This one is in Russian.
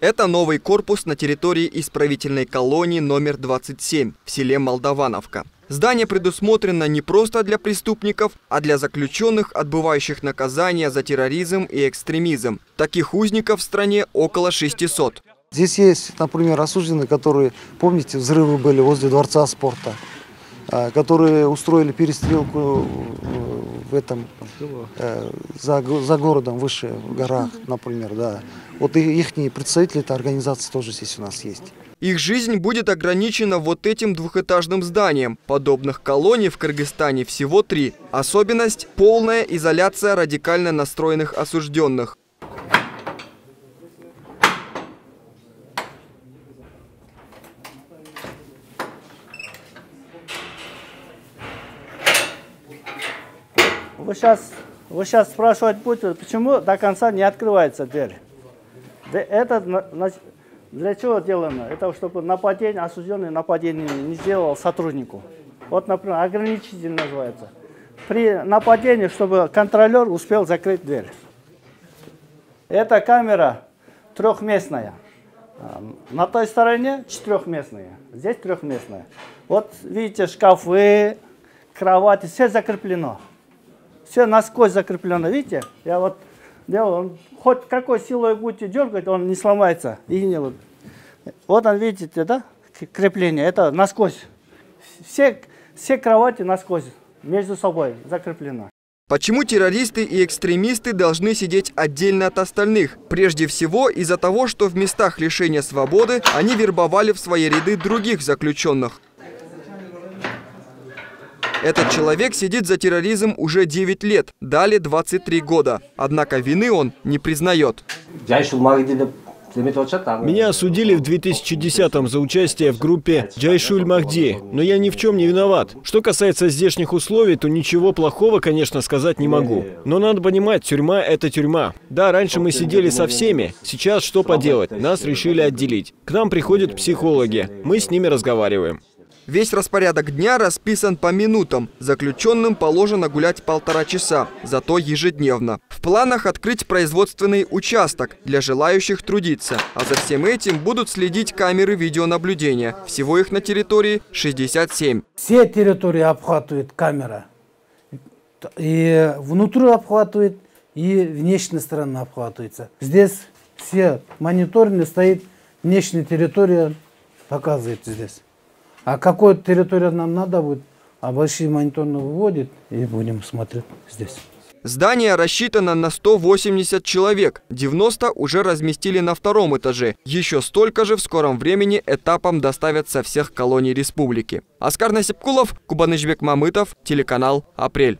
Это новый корпус на территории исправительной колонии номер 27 в селе Молдавановка. Здание предусмотрено не просто для преступников, а для заключенных, отбывающих наказание за терроризм и экстремизм. Таких узников в стране около 600. Здесь есть, например, осужденные, которые, помните, взрывы были возле Дворца спорта, которые устроили перестрелку в этом, за городом, выше, в горах, например. Да. Вот их представители, эта организация тоже здесь у нас есть. Их жизнь будет ограничена вот этим двухэтажным зданием. Подобных колоний в Кыргызстане всего 3. Особенность – полная изоляция радикально настроенных осужденных. Вы сейчас спрашивать будете, почему до конца не открывается дверь? Это для чего делано? Это чтобы нападение, осужденный нападение не сделал сотруднику. Вот, например, ограничитель называется. При нападении, чтобы контролер успел закрыть дверь. Эта камера трехместная. На той стороне четырехместная, здесь трехместная. Вот видите, шкафы, кровати, все закреплено. Все насквозь закреплено, видите? Я вот делал, он хоть какой силой будете дергать, он не сломается. И не вот. Вот он, видите, да, крепление, это насквозь. Все кровати насквозь между собой закреплено. Почему террористы и экстремисты должны сидеть отдельно от остальных? Прежде всего из-за того, что в местах лишения свободы они вербовали в свои ряды других заключенных. Этот человек сидит за терроризм уже 9 лет, дали 23 года. Однако вины он не признает. Меня осудили в 2010-м за участие в группе «Джайшуль Махди», но я ни в чем не виноват. Что касается здешних условий, то ничего плохого, конечно, сказать не могу. Но надо понимать, тюрьма – это тюрьма. Да, раньше мы сидели со всеми, сейчас что поделать, нас решили отделить. К нам приходят психологи, мы с ними разговариваем. Весь распорядок дня расписан по минутам. Заключенным положено гулять 1,5 часа, зато ежедневно. В планах открыть производственный участок для желающих трудиться. А за всем этим будут следить камеры видеонаблюдения. Всего их на территории 67. Все территории обхватывает камера. И внутрь обхватывает, и внешняя сторона обхватывается. Здесь все мониторинги стоит, внешняя территория показывается здесь. А какую территорию нам надо будет, а большие мониторы выводит, и будем смотреть здесь. Здание рассчитано на 180 человек, 90 уже разместили на 2-м этаже. Еще столько же в скором времени этапом доставят со всех колоний республики. Аскар Насипкулов, Кубанычбек Мамытов, телеканал «Апрель».